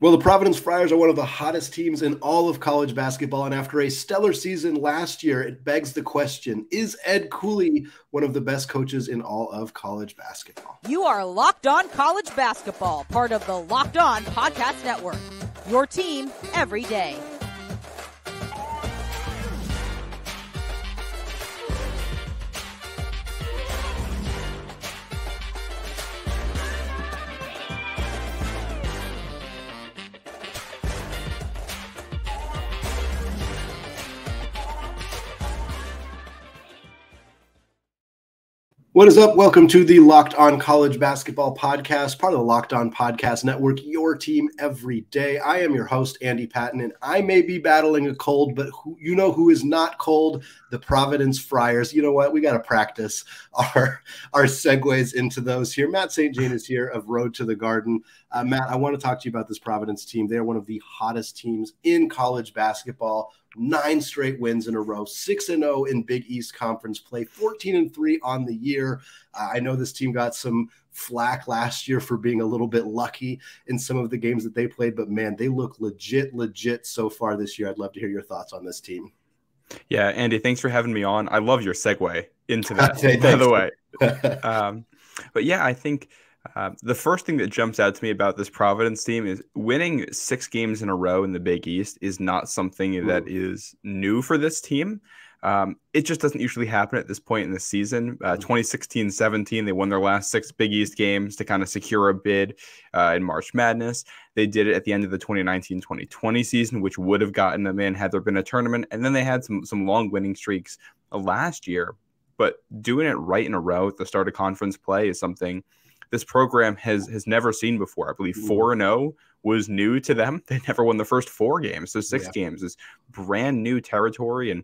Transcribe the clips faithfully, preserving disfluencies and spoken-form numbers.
Well, the Providence Friars are one of the hottest teams in all of college basketball, and after a stellar season last year, it begs the question, is Ed Cooley one of the best coaches in all of college basketball? You are Locked On College Basketball, part of the Locked On Podcast Network, your team every day. What is up? Welcome to the Locked On College Basketball Podcast, part of the Locked On Podcast Network, your team every day. I am your host, Andy Patton, and I may be battling a cold, but who, you know who is not cold? The Providence Friars. You know what? We got to practice our, our segues into those here. Matt Saint Jean is here of Road to the Garden. Uh, Matt, I want to talk to you about this Providence team. They're one of the hottest teams in college basketball. Nine straight wins in a row, six and oh in Big East Conference play, fourteen and three on the year. Uh, I know this team got some flack last year for being a little bit lucky in some of the games that they played, but man, they look legit, legit so far this year. I'd love to hear your thoughts on this team. Yeah, Andy, thanks for having me on. I love your segue into that, hey, by the way. um, but yeah, I think uh, the first thing that jumps out to me about this Providence team is winning six games in a row in the Big East is not something Ooh. that is new for this team. Um, it just doesn't usually happen at this point in the season. Uh, twenty sixteen seventeen, they won their last six Big East games to kind of secure a bid uh, in March Madness. They did it at the end of the twenty nineteen twenty twenty season, which would have gotten them in had there been a tournament. And then they had some, some long winning streaks last year. But doing it right in a row at the start of conference play is something this program has has never seen before. I believe four and oh was new to them. They never won the first four games. So six yeah. games is brand new territory. And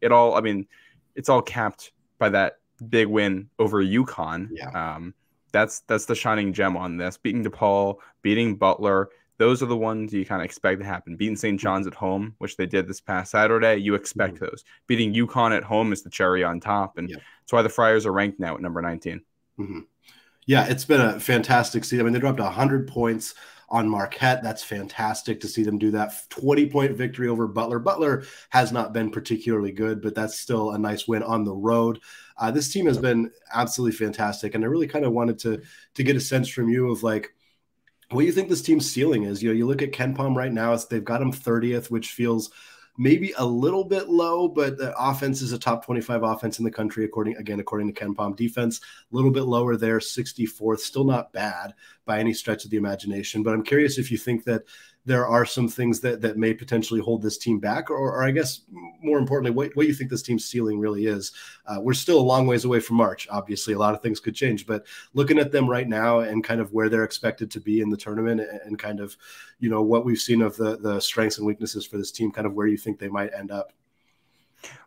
it all, I mean, it's all capped by that big win over UConn. Yeah. Um, that's that's the shining gem on this. Beating DePaul, beating Butler, those are the ones you kind of expect to happen. Beating Saint John's at home, which they did this past Saturday, you expect mm-hmm. those. Beating UConn at home is the cherry on top, and yeah. that's why the Friars are ranked now at number nineteen. Mm-hmm. Yeah, it's been a fantastic season. I mean, they dropped one hundred points on Marquette. That's fantastic to see them do that. twenty-point victory over Butler. Butler has not been particularly good, but that's still a nice win on the road. Uh, this team has been absolutely fantastic, and I really kind of wanted to to get a sense from you of like what you think this team's ceiling is. You know, you look at KenPom right now; it's, they've got them thirtieth, which feels maybe a little bit low, but the offense is a top twenty-five offense in the country, according again, according to KenPom. Defense, a little bit lower there, sixty-fourth, still not bad by any stretch of the imagination. But I'm curious if you think that there are some things that, that may potentially hold this team back, or, or I guess more importantly, what, what you think this team's ceiling really is. Uh, we're still a long ways away from March. Obviously, a lot of things could change, but looking at them right now and kind of where they're expected to be in the tournament and, and kind of, you know, what we've seen of the, the strengths and weaknesses for this team, kind of where you think they might end up.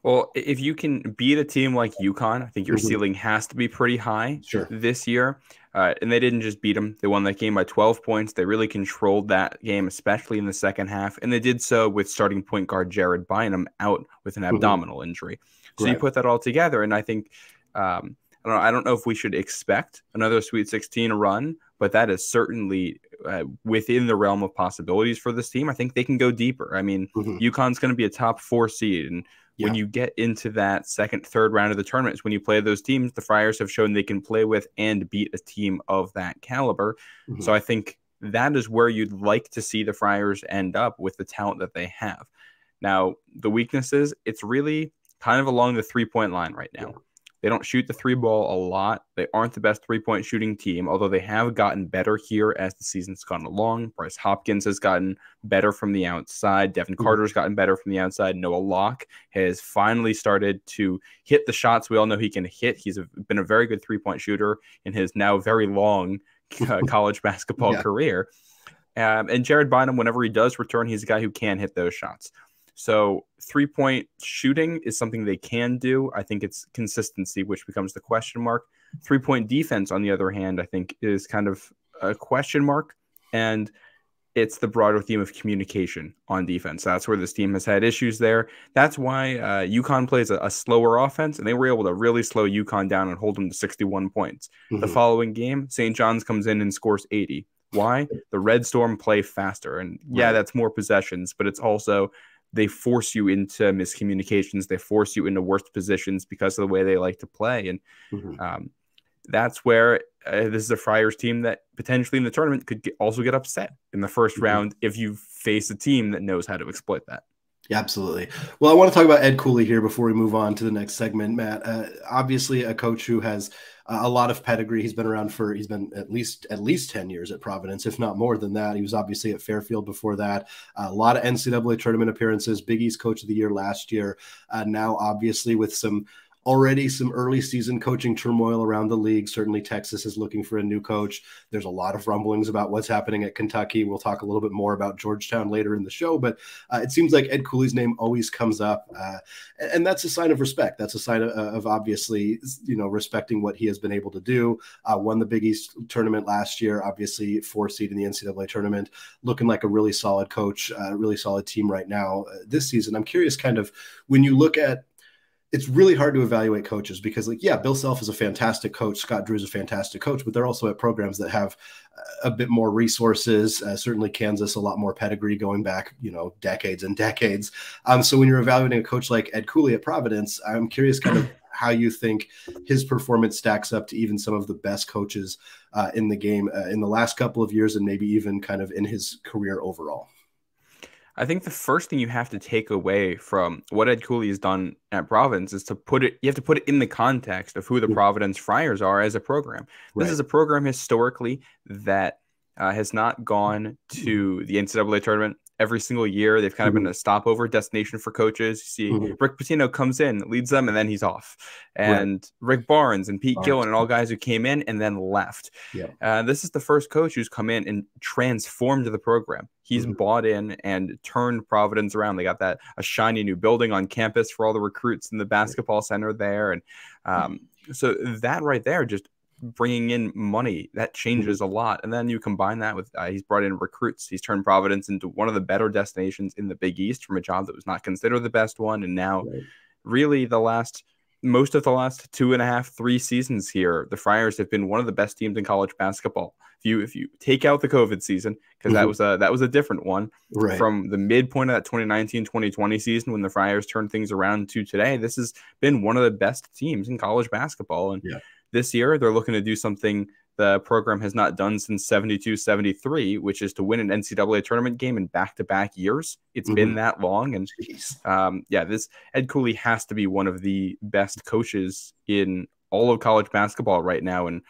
Well, if you can beat a team like UConn, I think your mm-hmm. ceiling has to be pretty high sure. this year. Uh, and they didn't just beat them. They won that game by twelve points. They really controlled that game, especially in the second half. And they did so with starting point guard Jared Bynum out with an mm-hmm. abdominal injury. So right. you put that all together. And I think, um, I don't know, I don't know if we should expect another Sweet sixteen run, but that is certainly uh, within the realm of possibilities for this team. I think they can go deeper. I mean, mm-hmm. UConn's going to be a top four seed. And yeah. when you get into that second, third round of the tournaments, when you play those teams, the Friars have shown they can play with and beat a team of that caliber. Mm-hmm. So I think that is where you'd like to see the Friars end up with the talent that they have. Now, the weaknesses, it's really kind of along the three-point line right now. Yeah. They don't shoot the three ball a lot. They aren't the best three-point shooting team, although they have gotten better here as the season's gone along. Bryce Hopkins has gotten better from the outside. Devin Carter's gotten better from the outside. Noah Locke has finally started to hit the shots we all know he can hit. He's a, been a very good three-point shooter in his now very long uh, college basketball yeah. career. Um, and Jared Bynum, whenever he does return, he's a guy who can hit those shots. So three-point shooting is something they can do. I think it's consistency, which becomes the question mark. Three-point defense, on the other hand, I think is kind of a question mark. And it's the broader theme of communication on defense. That's where this team has had issues there. That's why uh, UConn plays a, a slower offense, and they were able to really slow UConn down and hold them to sixty-one points. Mm-hmm. The following game, Saint John's comes in and scores eighty. Why? The Red Storm play faster. And yeah, that's more possessions, but it's also they force you into miscommunications. They force you into worse positions because of the way they like to play. And mm-hmm. um, that's where uh, this is a Friars team that potentially in the tournament could get, also get upset in the first mm-hmm. round if you face a team that knows how to exploit that. Yeah, absolutely. Well, I want to talk about Ed Cooley here before we move on to the next segment, Matt. Uh, obviously, a coach who has a lot of pedigree. He's been around for he's been at least at least ten years at Providence, if not more than that. He was obviously at Fairfield before that. Uh, a lot of N C double A tournament appearances. Big East Coach of the Year last year. Uh, now, obviously, with some. Already some early season coaching turmoil around the league. Certainly Texas is looking for a new coach. There's a lot of rumblings about what's happening at Kentucky. We'll talk a little bit more about Georgetown later in the show, but uh, it seems like Ed Cooley's name always comes up. Uh, and that's a sign of respect. That's a sign of, of obviously, you know, respecting what he has been able to do. Uh, won the Big East tournament last year, obviously four seed in the N C double A tournament, looking like a really solid coach, uh, really solid team right now uh, this season. I'm curious kind of when you look at, it's really hard to evaluate coaches because, like, yeah, Bill Self is a fantastic coach. Scott Drew is a fantastic coach, but they're also at programs that have a bit more resources. Uh, certainly Kansas, a lot more pedigree going back, you know, decades and decades. Um, so when you're evaluating a coach like Ed Cooley at Providence, I'm curious kind of how you think his performance stacks up to even some of the best coaches uh, in the game uh, in the last couple of years and maybe even kind of in his career overall. I think the first thing you have to take away from what Ed Cooley has done at Providence is to put it, you have to put it in the context of who the Providence Friars are as a program. Right. This is a program historically that uh, has not gone to the N C double A tournament every single year. They've kind of mm-hmm. been a stopover destination for coaches. You see mm-hmm. Rick Pitino comes in, leads them, and then he's off. And right. Rick Barnes and Pete Barnes. Gillen and all guys who came in and then left. Yeah. Uh, this is the first coach who's come in and transformed the program. He's mm-hmm. bought in and turned Providence around. They got that a shiny new building on campus for all the recruits in the basketball center there. And um, so that right there just bringing in money that changes a lot, and then you combine that with uh, he's brought in recruits. He's turned Providence into one of the better destinations in the Big East from a job that was not considered the best one, and now right. really the last most of the last two and a half three seasons here the Friars have been one of the best teams in college basketball if you if you take out the COVID season, because mm-hmm. that was a that was a different one right. from the midpoint of that twenty nineteen twenty twenty season when the Friars turned things around to today. This has been one of the best teams in college basketball, and yeah. this year, they're looking to do something the program has not done since seventy-two seventy-three, which is to win an N C double A tournament game in back-to-back years. It's mm-hmm. been that long. And um, yeah, this Ed Cooley has to be one of the best coaches in all of college basketball right now. And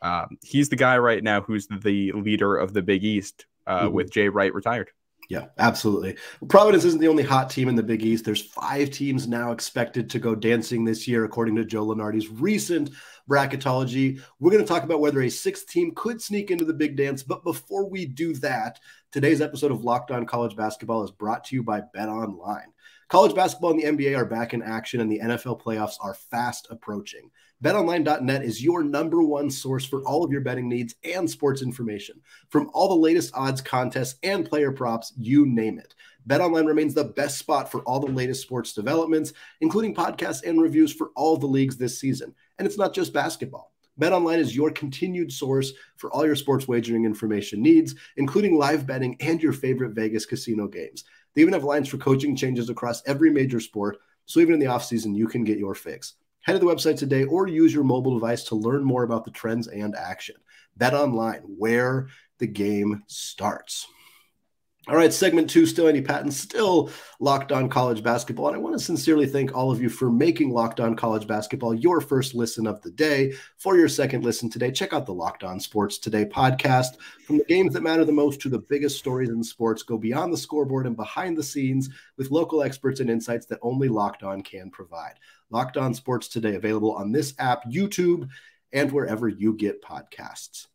um, he's the guy right now who's the leader of the Big East uh, mm-hmm. with Jay Wright retired. Yeah, absolutely. Providence isn't the only hot team in the Big East. There's five teams now expected to go dancing this year, according to Joe Lunardi's recent bracketology. We're going to talk about whether a sixth team could sneak into the big dance. But before we do that, today's episode of Locked On College Basketball is brought to you by Bet Online. College basketball and the N B A are back in action, and the N F L playoffs are fast approaching. bet online dot net is your number one source for all of your betting needs and sports information. From all the latest odds, contests, and player props, you name it. BetOnline remains the best spot for all the latest sports developments, including podcasts and reviews for all the leagues this season. And it's not just basketball. BetOnline is your continued source for all your sports wagering information needs, including live betting and your favorite Vegas casino games. They even have lines for coaching changes across every major sport, so even in the offseason, you can get your fix. Head to the website today or use your mobile device to learn more about the trends and action. BetOnline, where the game starts. All right, segment two, still Andy Patton, still Locked On College Basketball. And I want to sincerely thank all of you for making Locked On College Basketball your first listen of the day. For your second listen today, check out the Locked On Sports Today podcast. From the games that matter the most to the biggest stories in sports, go beyond the scoreboard and behind the scenes with local experts and insights that only Locked On can provide. Locked On Sports Today, available on this app, YouTube, and wherever you get podcasts.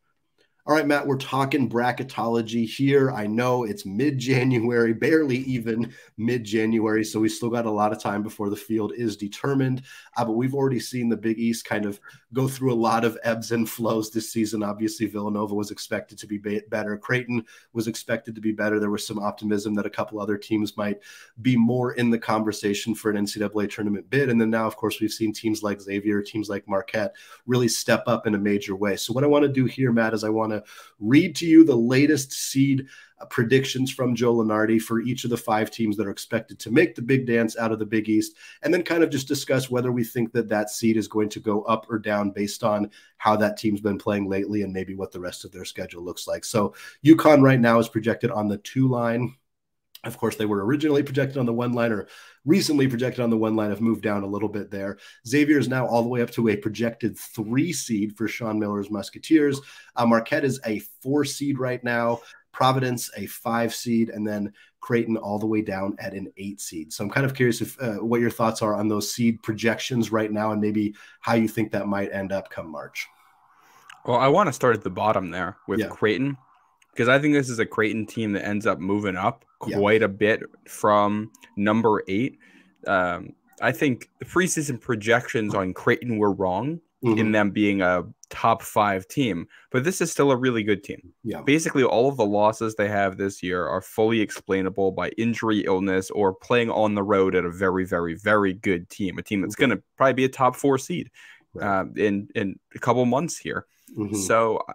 All right, Matt, we're talking bracketology here. I know it's mid-January, barely even mid-January, so we still got a lot of time before the field is determined. Uh, but we've already seen the Big East kind of go through a lot of ebbs and flows this season. Obviously, Villanova was expected to be better. Creighton was expected to be better. There was some optimism that a couple other teams might be more in the conversation for an N C double A tournament bid. And then now, of course, we've seen teams like Xavier, teams like Marquette really step up in a major way. So what I want to do here, Matt, is I want to read to you the latest seed predictions from Joe Lunardi for each of the five teams that are expected to make the big dance out of the Big East, and then kind of just discuss whether we think that that seed is going to go up or down based on how that team's been playing lately and maybe what the rest of their schedule looks like. So UConn right now is projected on the two line. Of course, they were originally projected on the one line, or recently projected on the one line, have moved down a little bit there. Xavier is now all the way up to a projected three seed for Sean Miller's Musketeers. Uh, Marquette is a four seed right now. Providence, a five seed, and then Creighton all the way down at an eight seed. So I'm kind of curious if uh, what your thoughts are on those seed projections right now, and maybe how you think that might end up come March. Well, I want to start at the bottom there with yeah. Creighton, because I think this is a Creighton team that ends up moving up quite yeah. a bit from number eight. Um, I think the preseason projections on Creighton were wrong. Mm-hmm. In them being a top five team, but this is still a really good team. Yeah. Basically, all of the losses they have this year are fully explainable by injury, illness, or playing on the road at a very, very, very good team, a team that's mm-hmm. going to probably be a top four seed right. uh, in, in a couple months here. Mm-hmm. So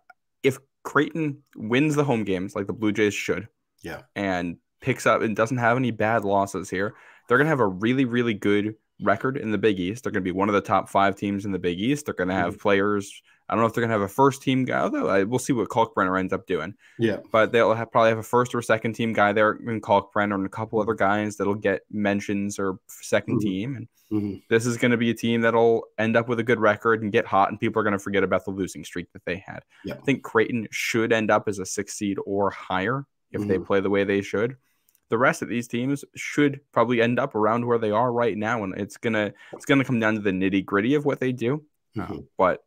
if Creighton wins the home games like the Blue Jays should yeah, and picks up and doesn't have any bad losses here, they're going to have a really, really good record in the Big East. They're going to be one of the top five teams in the Big East. They're going to have mm-hmm. players. I don't know if they're going to have a first team guy, although I, we'll see what Kalkbrenner ends up doing. Yeah, but they'll have, probably have a first or second team guy there in Kalkbrenner and a couple other guys that'll get mentions or second mm-hmm. team. And mm-hmm. this is going to be a team that'll end up with a good record and get hot, and people are going to forget about the losing streak that they had. Yeah. I think Creighton should end up as a six seed or higher if mm-hmm. they play the way they should. The rest of these teams should probably end up around where they are right now, and it's gonna it's gonna come down to the nitty gritty of what they do. Mm-hmm. uh, but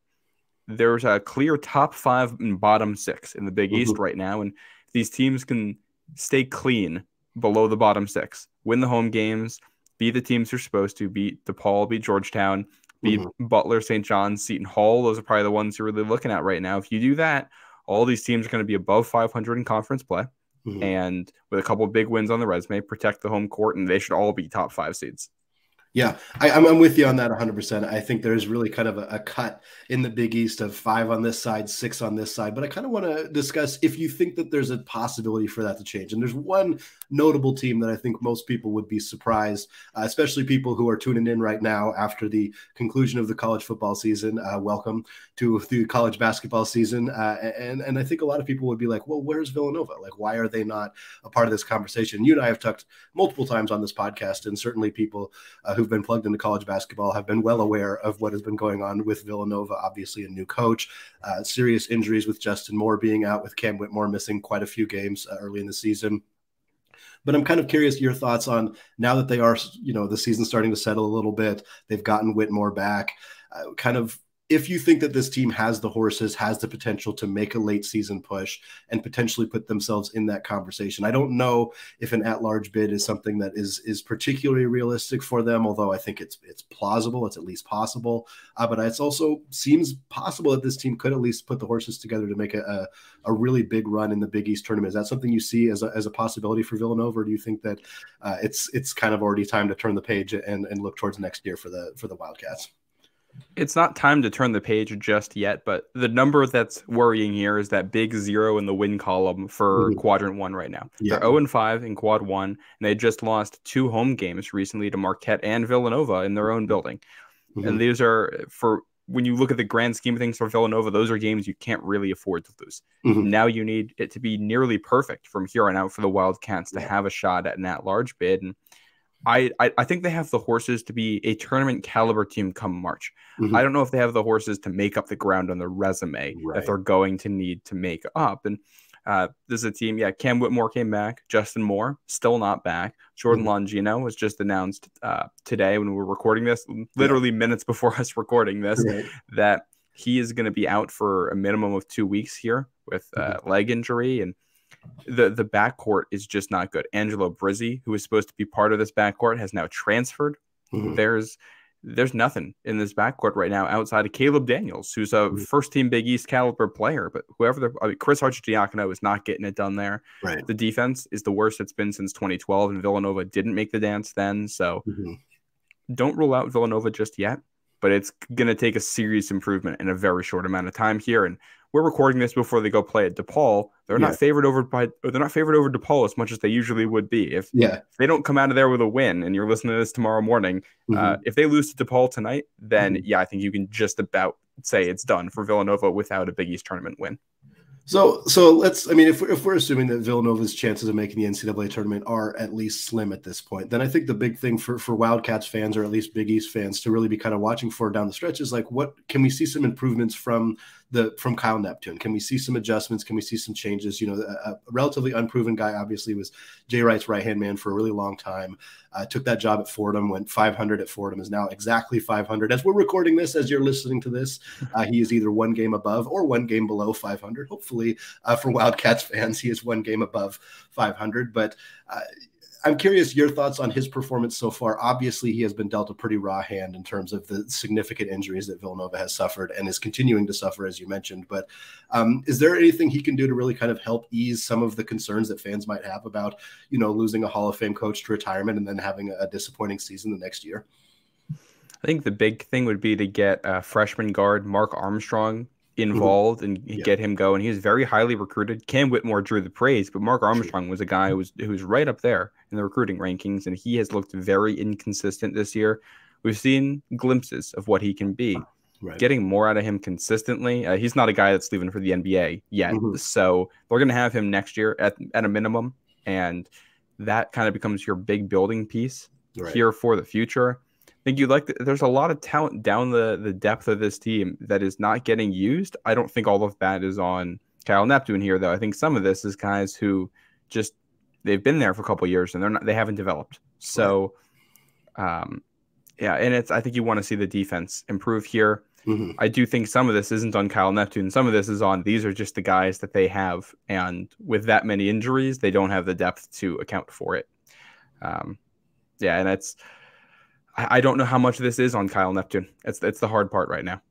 there's a clear top five and bottom six in the Big mm-hmm. East right now, and if these teams can stay clean below the bottom six, win the home games, be the teams you're supposed to, beat DePaul, beat Georgetown, beat mm-hmm. Butler, Saint John's, Seton Hall. Those are probably the ones you're really looking at right now. If you do that, all these teams are going to be above five hundred in conference play. Mm-hmm. And with a couple of big wins on the resume, protect the home court, and they should all be top five seeds. Yeah, I, I'm, I'm with you on that one hundred percent. I think there's really kind of a, a cut in the Big East of five on this side, six on this side. But I kind of want to discuss if you think that there's a possibility for that to change. And there's one notable team that I think most people would be surprised, uh, especially people who are tuning in right now after the conclusion of the college football season. Uh, welcome to the college basketball season. Uh, and, and I think a lot of people would be like, well, where's Villanova? Like, why are they not a part of this conversation? You and I have talked multiple times on this podcast, and certainly people uh, who who've been plugged into college basketball have been well aware of what has been going on with Villanova. Obviously a new coach, uh, serious injuries with Justin Moore being out, with Cam Whitmore missing quite a few games uh, early in the season. But I'm kind of curious your thoughts on, now that they are, you know, the season's starting to settle a little bit, they've gotten Whitmore back, uh, kind of if you think that this team has the horses, has the potential to make a late season push and potentially put themselves in that conversation. I don't know if an at-large bid is something that is is particularly realistic for them, although I think it's it's plausible, it's at least possible. Uh, but it also seems possible that this team could at least put the horses together to make a, a, a really big run in the Big East tournament. Is that something you see as a, as a possibility for Villanova, or do you think that uh, it's it's kind of already time to turn the page and, and look towards next year for the for the Wildcats? It's not time to turn the page just yet, but the number that's worrying here is that big zero in the win column for mm-hmm. quadrant one right now. Yeah. They're oh and five in quad one, and they just lost two home games recently to Marquette and Villanova in their own building. Mm-hmm. And these are, for when you look at the grand scheme of things for Villanova, those are games you can't really afford to lose. Mm-hmm. Now you need it to be nearly perfect from here on out for the Wildcats to yeah. have a shot at an at-large bid. And I, I think they have the horses to be a tournament caliber team come March. Mm-hmm. I don't know if they have the horses to make up the ground on their resume right. that they're going to need to make up. And uh, this is a team, yeah, Cam Whitmore came back. Justin Moore, still not back. Jordan mm-hmm. Longino was just announced uh, today when we were recording this, literally yeah. minutes before us recording this, right. that he is going to be out for a minimum of two weeks here with a uh, mm-hmm. leg injury. And The the backcourt is just not good. Angelo Brizzi, who was supposed to be part of this backcourt, has now transferred. Mm-hmm. There's there's nothing in this backcourt right now outside of Caleb Daniels, who's a first-team Big East caliber player. But whoever the I mean, Chris Arcidiacono is not getting it done there. Right. The defense is the worst it's been since twenty twelve, and Villanova didn't make the dance then. So mm-hmm. don't rule out Villanova just yet, but it's going to take a serious improvement in a very short amount of time here. And we're recording this before they go play at DePaul. They're yeah. not favored over by they're not favored over DePaul as much as they usually would be. If, yeah. if they don't come out of there with a win, and you're listening to this tomorrow morning, mm-hmm. uh, if they lose to DePaul tonight, then mm-hmm. yeah, I think you can just about say it's done for Villanova without a Big East tournament win. So, so let's. I mean, if we're, if we're assuming that Villanova's chances of making the N C double A tournament are at least slim at this point, then I think the big thing for for Wildcats fans, or at least Big East fans, to really be kind of watching for down the stretch is like, what can we see some improvements from the from Kyle Neptune? Can we see some adjustments? Can we see some changes? You know, a, a relatively unproven guy, obviously, was Jay Wright's right hand man for a really long time. Uh, took that job at Fordham, went five hundred at Fordham, is now exactly five hundred. As we're recording this, as you're listening to this, uh, he is either one game above or one game below five hundred. Hopefully, uh, for Wildcats fans, he is one game above five hundred. But uh, I'm curious your thoughts on his performance so far. Obviously, he has been dealt a pretty raw hand in terms of the significant injuries that Villanova has suffered and is continuing to suffer, as you mentioned. But um, is there anything he can do to really kind of help ease some of the concerns that fans might have about, you know, losing a Hall of Fame coach to retirement and then having a disappointing season the next year? I think the big thing would be to get uh, freshman guard Mark Armstrong involved and yeah. get him going. He was very highly recruited. Cam Whitmore drew the praise, but Mark Armstrong was a guy who was, who was right up there in the recruiting rankings, and he has looked very inconsistent this year. We've seen glimpses of what he can be. Right. Getting more out of him consistently. Uh, he's not a guy that's leaving for the N B A yet, mm-hmm. so they're going to have him next year at, at a minimum, and that kind of becomes your big building piece right. here for the future. I think you'd like to, there's a lot of talent down the, the depth of this team that is not getting used. I don't think all of that is on Kyle Neptune here, though. I think some of this is guys who just they've been there for a couple of years and they're not they haven't developed. So, um, yeah, and it's I think you want to see the defense improve here. Mm-hmm. I do think some of this isn't on Kyle Neptune. Some of this is on these are just the guys that they have, and with that many injuries, they don't have the depth to account for it. Um, yeah, and that's. I don't know how much this is on Kyle Neptune. That's that's the hard part right now.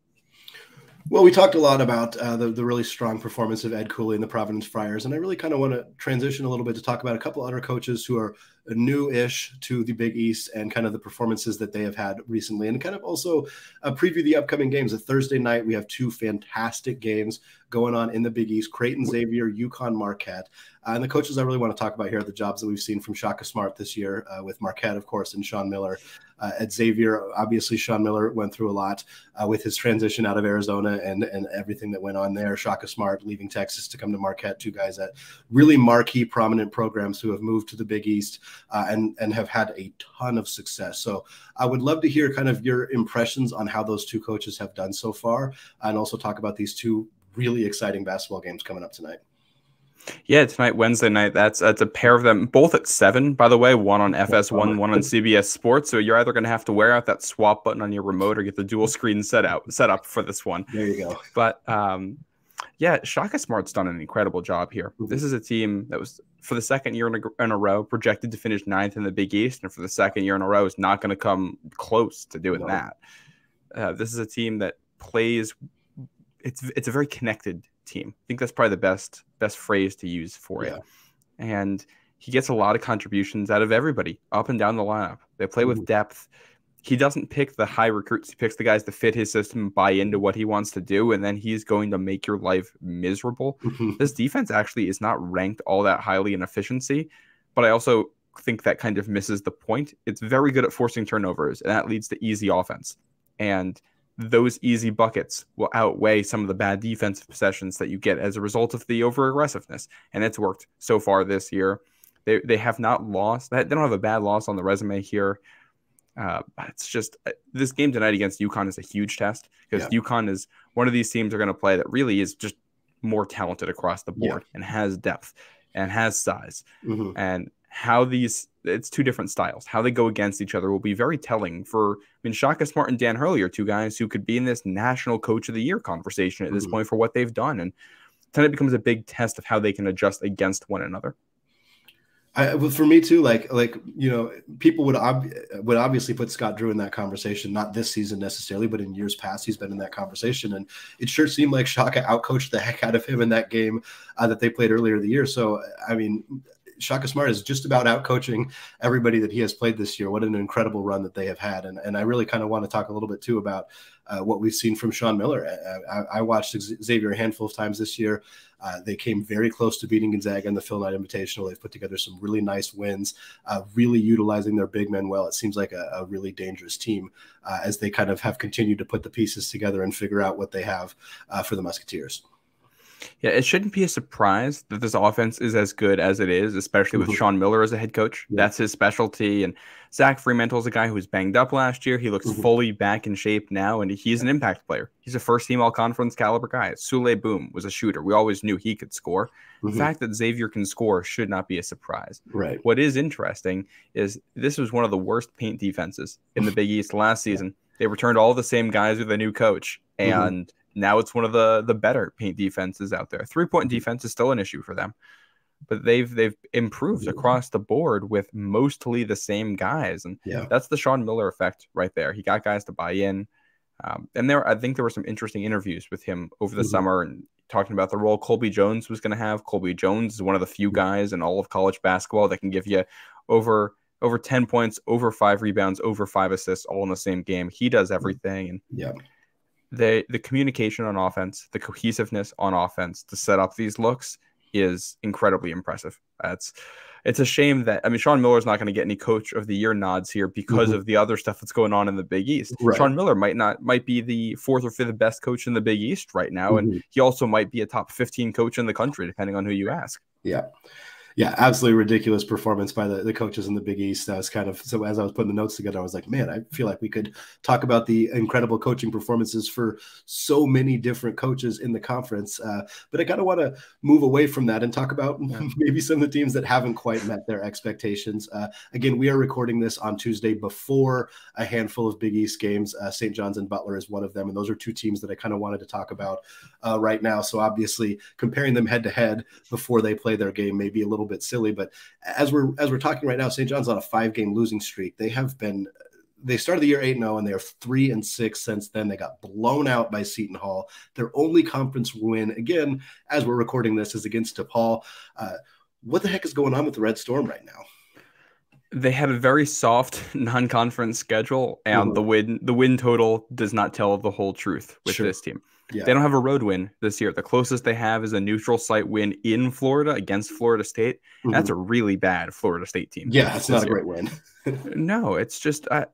Well, we talked a lot about uh, the, the really strong performance of Ed Cooley and the Providence Friars, and I really kind of want to transition a little bit to talk about a couple other coaches who are new-ish to the Big East and kind of the performances that they have had recently, and kind of also uh, preview the upcoming games. A Thursday night, we have two fantastic games going on in the Big East, Creighton, Xavier, UConn, Marquette. Uh, and the coaches I really want to talk about here are the jobs that we've seen from Shaka Smart this year uh, with Marquette, of course, and Sean Miller. Uh, at Xavier, obviously, Sean Miller went through a lot uh, with his transition out of Arizona and, and everything that went on there. Shaka Smart leaving Texas to come to Marquette, two guys at really marquee, prominent programs who have moved to the Big East uh, and, and have had a ton of success. So I would love to hear kind of your impressions on how those two coaches have done so far, and also talk about these two really exciting basketball games coming up tonight. Yeah, tonight, Wednesday night, that's that's a pair of them, both at seven, by the way, one on F S one, one on C B S Sports. So you're either going to have to wear out that swap button on your remote or get the dual screen set out set up for this one. There you go. But um, yeah, Shaka Smart's done an incredible job here. Mm-hmm. This is a team that was, for the second year in a, in a row, projected to finish ninth in the Big East, and for the second year in a row is not going to come close to doing no. that. Uh, this is a team that plays it's – it's a very connected team. I think that's probably the best best phrase to use for yeah. it. And he gets a lot of contributions out of everybody up and down the lineup. They play with depth. He doesn't pick the high recruits. He picks the guys that fit his system, buy into what he wants to do, and then he's going to make your life miserable. Mm-hmm. This defense actually is not ranked all that highly in efficiency, but I also think that kind of misses the point. It's very good at forcing turnovers, and that leads to easy offense. And those easy buckets will outweigh some of the bad defensive possessions that you get as a result of the over-aggressiveness. And it's worked so far this year. They they have not lost. They don't have a bad loss on the resume here. Uh, it's just this game tonight against UConn is a huge test, because yeah. UConn is one of these teams are going to play that really is just more talented across the board yeah. and has depth and has size. Mm-hmm. And how these it's two different styles. How they go against each other will be very telling for, I mean, Shaka Smart and Dan Hurley are two guys who could be in this national coach of the year conversation at this mm-hmm. point for what they've done. And then it becomes a big test of how they can adjust against one another. I, for me too, like, like, you know, people would, ob would obviously put Scott Drew in that conversation, not this season necessarily, but in years past, he's been in that conversation. And it sure seemed like Shaka outcoached the heck out of him in that game uh, that they played earlier in the year. So, I mean, Shaka Smart is just about outcoaching everybody that he has played this year. What an incredible run that they have had. And, and I really kind of want to talk a little bit too about uh, what we've seen from Sean Miller. I, I, I watched Xavier a handful of times this year. Uh, they came very close to beating Gonzaga in the Phil Knight Invitational. They've put together some really nice wins, uh, really utilizing their big men well. It seems like a, a really dangerous team uh, as they kind of have continued to put the pieces together and figure out what they have uh, for the Musketeers. Yeah, it shouldn't be a surprise that this offense is as good as it is, especially with mm-hmm. Sean Miller as a head coach. Yeah. That's his specialty. And Zach Fremantle is a guy who was banged up last year. He looks mm-hmm. fully back in shape now, and he's an impact player. He's a first-team all-conference caliber guy. Sule Boom was a shooter. We always knew he could score. Mm-hmm. The fact that Xavier can score should not be a surprise. Right. What is interesting is this was one of the worst paint defenses in the Big East last season. They returned all the same guys with a new coach, and mm-hmm. now it's one of the the better paint defenses out there. Three-point defense is still an issue for them, but they've they've improved across the board with mostly the same guys, and yeah. that's the Sean Miller effect right there. He got guys to buy in, um, and there I think there were some interesting interviews with him over the mm-hmm. summer and talking about the role Colby Jones was going to have. Colby Jones is one of the few guys in all of college basketball that can give you over over ten points, over five rebounds, over five assists, all in the same game. He does everything, and yeah. The, the communication on offense, the cohesiveness on offense to set up these looks is incredibly impressive. It's, it's a shame that, I mean, Sean Miller's not going to get any Coach of the Year nods here because mm-hmm. of the other stuff that's going on in the Big East. Right. Sean Miller might not might be the fourth or fifth best coach in the Big East right now, mm-hmm. and he also might be a top fifteen coach in the country, depending on who you ask. Yeah. Yeah, absolutely ridiculous performance by the, the coaches in the Big East. I was kind of, so as I was putting the notes together, I was like, man, I feel like we could talk about the incredible coaching performances for so many different coaches in the conference. Uh, but I kind of want to move away from that and talk about yeah. maybe some of the teams that haven't quite met their expectations. Uh, again, we are recording this on Tuesday before a handful of Big East games. Uh, Saint John's and Butler is one of them. And those are two teams that I kind of wanted to talk about uh, right now. So obviously comparing them head to head before they play their game may be a little bit silly, but as we're as we're talking right now, Saint John's on a five-game losing streak. They have been they started the year eight and oh, and they are three and six since then. They got blown out by Seton Hall. Their only conference win, again, as we're recording this, is against DePaul. Uh, what the heck is going on with the Red Storm right now? They have a very soft non-conference schedule, and mm-hmm. the win the win total does not tell the whole truth with sure. this team. Yeah. They don't have a road win this year. The closest they have is a neutral site win in Florida against Florida State. Mm-hmm. That's a really bad Florida State team. Yeah, it's not a great win. No, it's just I,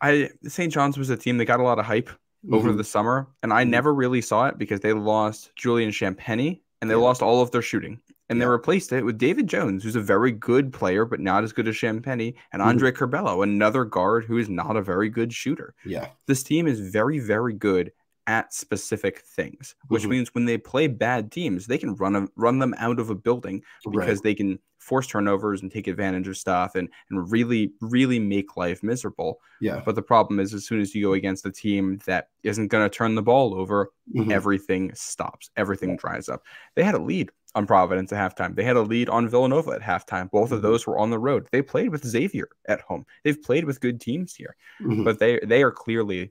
I Saint John's was a team that got a lot of hype mm-hmm. over the summer, and I never really saw it because they lost Julian Champagny and they yeah. lost all of their shooting. And they replaced it with David Jones, who's a very good player, but not as good as Champagny, and Andre mm-hmm. Curbelo, another guard who is not a very good shooter. Yeah, this team is very, very good at specific things, which mm-hmm. means when they play bad teams, they can run a, run them out of a building because right. they can force turnovers and take advantage of stuff and and really, really make life miserable. Yeah. But the problem is, as soon as you go against a team that isn't going to turn the ball over, mm-hmm. everything stops. Everything dries up. They had a lead on Providence at halftime. They had a lead on Villanova at halftime. Both of those were on the road. They played with Xavier at home. They've played with good teams here, mm-hmm. but they they are clearly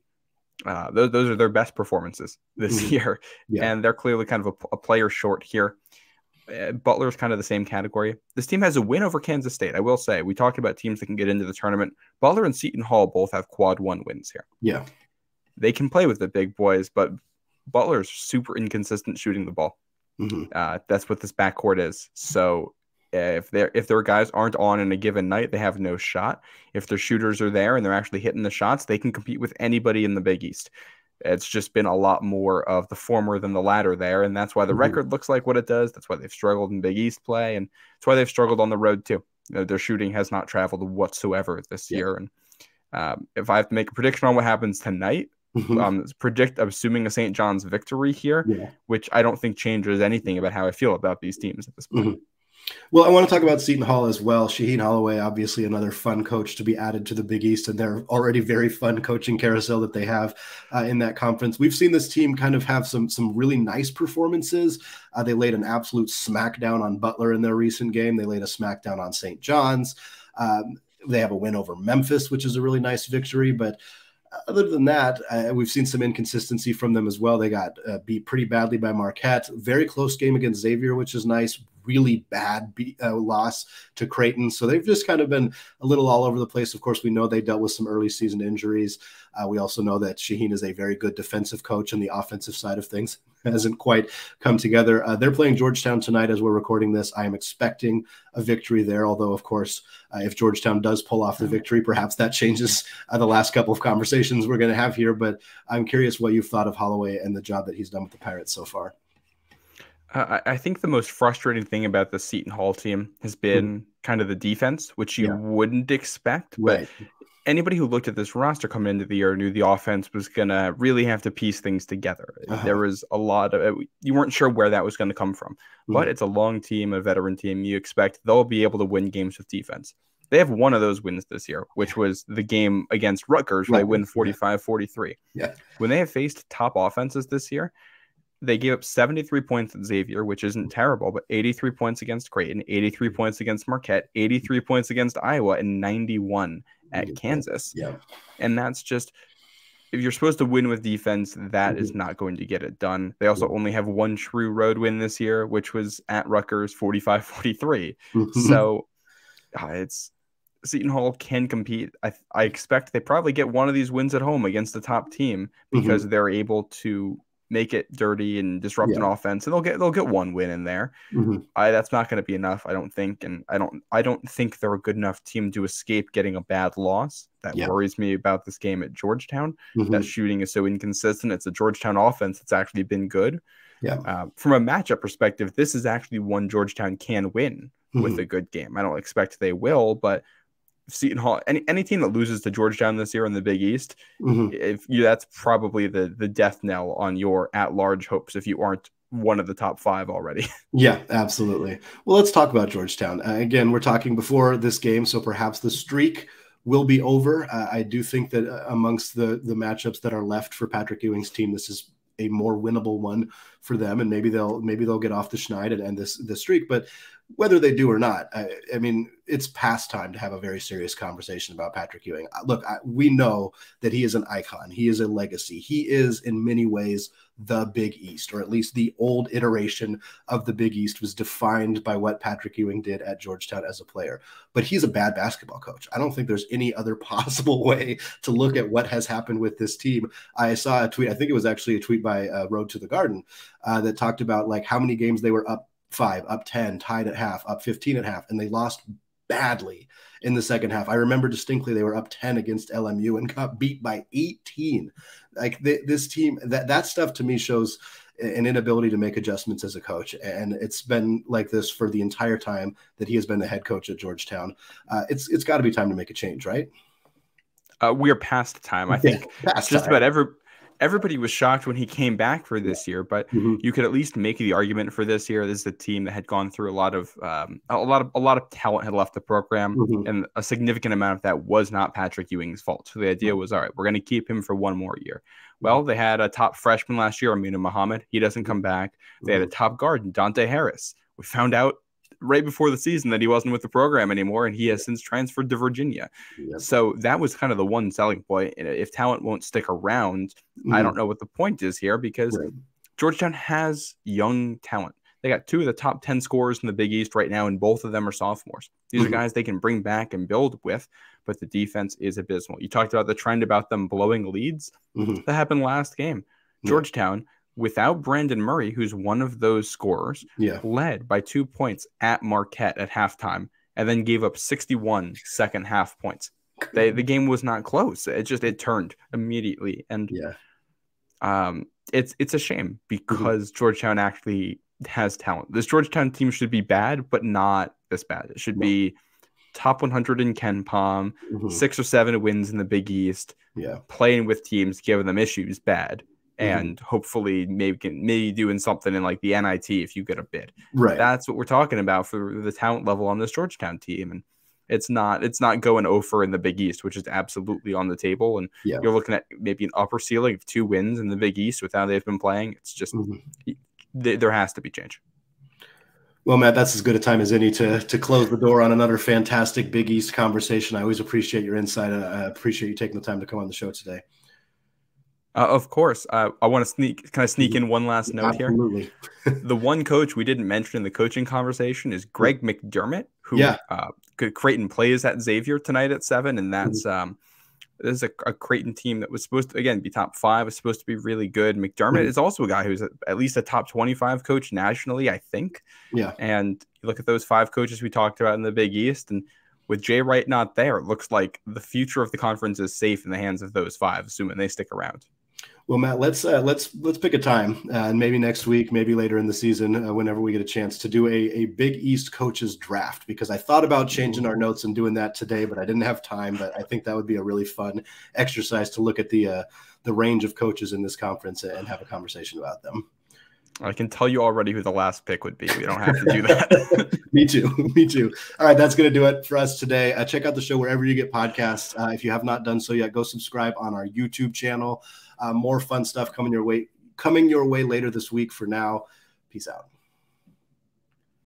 uh, those those are their best performances this mm-hmm. year, yeah. and they're clearly kind of a, a player short here. Uh, Butler's kind of the same category. This team has a win over Kansas State. I will say, we talked about teams that can get into the tournament. Butler and Seton Hall both have quad one wins here. Yeah, they can play with the big boys, but Butler's super inconsistent shooting the ball. Mm-hmm. uh, that's what this backcourt is. So if they're, if their guys aren't on in a given night, they have no shot. If their shooters are there and they're actually hitting the shots, they can compete with anybody in the Big East. It's just been a lot more of the former than the latter there. And that's why the mm-hmm. record looks like what it does. That's why they've struggled in Big East play. And that's why they've struggled on the road too. You know, their shooting has not traveled whatsoever this yeah. year. And um, if I have to make a prediction on what happens tonight, um, predict assuming a Saint John's victory here, yeah. which I don't think changes anything about how I feel about these teams at this point. Mm-hmm. Well, I want to talk about Seton Hall as well. Shaheen Holloway, obviously another fun coach to be added to the Big East, and their already very fun coaching carousel that they have uh, in that conference. We've seen this team kind of have some some really nice performances. Uh, they laid an absolute smackdown on Butler in their recent game. They laid a smackdown on Saint John's. Um, they have a win over Memphis, which is a really nice victory, but other than that, uh, we've seen some inconsistency from them as well. They got uh, beat pretty badly by Marquette. Very close game against Xavier, which is nice. Really bad be- uh, loss to Creighton. So they've just kind of been a little all over the place. Of course, we know they dealt with some early season injuries. Uh, we also know that Shaheen is a very good defensive coach, and the offensive side of things hasn't quite come together. Uh, they're playing Georgetown tonight as we're recording this. I am expecting a victory there, although, of course, uh, if Georgetown does pull off the victory, perhaps that changes uh, the last couple of conversations we're going to have here. But I'm curious what you've thought of Holloway and the job that he's done with the Pirates so far. Uh, I think the most frustrating thing about the Seton Hall team has been mm. kind of the defense, which you yeah. wouldn't expect. But right. anybody who looked at this roster coming into the year knew the offense was going to really have to piece things together. Uh-huh. There was a lot of – you weren't sure where that was going to come from. Mm. But it's a long team, a veteran team. You expect they'll be able to win games with defense. They have one of those wins this year, which was the game against Rutgers where right. they win forty-five forty-three. Yeah. When they have faced top offenses this year, they gave up seventy-three points at Xavier, which isn't terrible, but eighty-three points against Creighton, eighty-three points against Marquette, eighty-three points against Iowa, and ninety-one at Kansas. Yeah. And that's just, if you're supposed to win with defense, that mm-hmm. is not going to get it done. They also yeah. only have one true road win this year, which was at Rutgers forty-five forty-three. So uh, it's Seton Hall can compete. I, I expect they probably get one of these wins at home against the top team because mm-hmm. they're able to make it dirty and disrupt yeah. an offense, and they'll get they'll get one win in there. Mm-hmm. I, that's not going to be enough, I don't think, and I don't I don't think they're a good enough team to escape getting a bad loss. That yeah. worries me about this game at Georgetown. Mm-hmm. That shooting is so inconsistent. It's a Georgetown offense that's actually been good. Yeah. Uh, from a matchup perspective, this is actually one Georgetown can win mm-hmm. with a good game. I don't expect they will, but Seton Hall, any any team that loses to Georgetown this year in the Big East, mm-hmm. if you that's probably the the death knell on your at-large hopes if you aren't one of the top five already. Yeah, absolutely. Well, let's talk about Georgetown. Uh, again, we're talking before this game, so perhaps the streak will be over. Uh, I do think that uh, amongst the the matchups that are left for Patrick Ewing's team, this is a more winnable one for them, and maybe they'll maybe they'll get off the schneid and end this this streak. But whether they do or not, I, I mean, it's past time to have a very serious conversation about Patrick Ewing. Look, I, we know that he is an icon. He is a legacy. He is, in many ways, the Big East, or at least the old iteration of the Big East was defined by what Patrick Ewing did at Georgetown as a player. But he's a bad basketball coach. I don't think there's any other possible way to look at what has happened with this team. I saw a tweet. I think it was actually a tweet by uh, Road to the Garden uh, that talked about like how many games they were up five, up ten, tied at half, up fifteen at half, and they lost badly in the second half. I remember distinctly they were up ten against L M U and got beat by eighteen. Like th- this team, that, that stuff to me shows an inability to make adjustments as a coach, and it's been like this for the entire time that he has been the head coach at Georgetown. Uh, it's it's got to be time to make a change, right? Uh, we are past time, I think. Yeah, past just time. About every. Everybody was shocked when he came back for this year, but mm-hmm. you could at least make the argument for this year. This is a team that had gone through a lot of um, a lot of a lot of talent had left the program, mm-hmm. and a significant amount of that was not Patrick Ewing's fault. So the idea was, all right, we're going to keep him for one more year. Well, they had a top freshman last year, Aminu Muhammad. He doesn't come back. They had a top guard, Dante Harris. We found out right before the season that he wasn't with the program anymore, and he has since transferred to Virginia. Yep. So that was kind of the one selling point. If talent won't stick around, mm-hmm. I don't know what the point is here, because right. Georgetown has young talent. They got two of the top ten scorers in the Big East right now, and both of them are sophomores. These mm-hmm. are guys they can bring back and build with, but the defense is abysmal. You talked about the trend about them blowing leads. Mm-hmm. That happened last game. Yeah. Georgetown, without Brandon Murray, who's one of those scorers, yeah. led by two points at Marquette at halftime, and then gave up sixty-one second half points. They, the game was not close. It just it turned immediately, and yeah. um, it's it's a shame because mm-hmm. Georgetown actually has talent. This Georgetown team should be bad, but not this bad. It should yeah. be top one hundred in KenPom, mm-hmm. six or seven wins in the Big East. Yeah, playing with teams giving them issues, bad. and mm-hmm. hopefully maybe maybe doing something in like the N I T if you get a bid. Right. That's what we're talking about for the talent level on this Georgetown team. And it's not it's not going over in the Big East, which is absolutely on the table. And yeah. you're looking at maybe an upper ceiling of two wins in the Big East with how they've been playing. It's just mm-hmm. th- there has to be change. Well, Matt, that's as good a time as any to to close the door on another fantastic Big East conversation. I always appreciate your insight. I appreciate you taking the time to come on the show today. Uh, of course. Uh, I want to sneak. Can I sneak in one last note Absolutely. here? The one coach we didn't mention in the coaching conversation is Greg McDermott, who yeah. uh, Creighton plays at Xavier tonight at seven. And that's mm-hmm. um, this is a, a Creighton team that was supposed to, again, be top five, is supposed to be really good. McDermott mm-hmm. is also a guy who's a, at least a top twenty-five coach nationally, I think. Yeah. And you look at those five coaches we talked about in the Big East, and with Jay Wright not there, it looks like the future of the conference is safe in the hands of those five, assuming they stick around. Well, Matt, let's uh, let's let's pick a time, uh, and maybe next week, maybe later in the season, uh, whenever we get a chance to do a, a Big East coaches draft, because I thought about changing our notes and doing that today, but I didn't have time. But I think that would be a really fun exercise to look at the uh, the range of coaches in this conference and have a conversation about them. I can tell you already who the last pick would be. We don't have to do that. Me too. Me too. All right. That's going to do it for us today. Uh, check out the show wherever you get podcasts. Uh, if you have not done so yet, go subscribe on our YouTube channel. Uh, more fun stuff coming your way, coming your way later this week. For now, peace out.